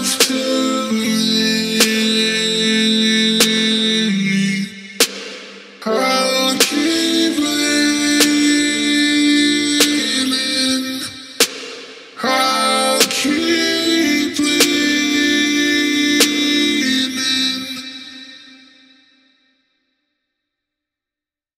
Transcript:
close to